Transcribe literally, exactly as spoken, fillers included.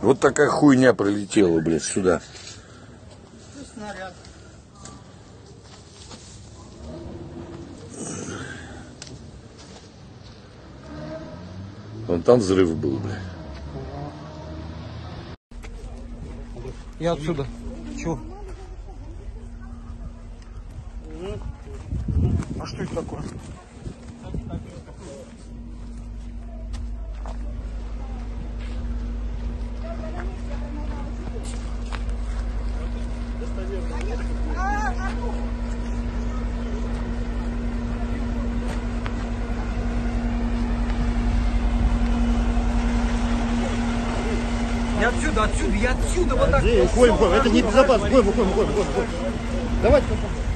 Вот такая хуйня прилетела, блядь, сюда. Снаряд. Вон там взрыв был, блядь. Я отсюда. Чего? А что это такое? Я отсюда, отсюда, я отсюда, вот так. Уходим, уходим, это небезопасно. Уходим, уходим, уходим, уходим. Давайте.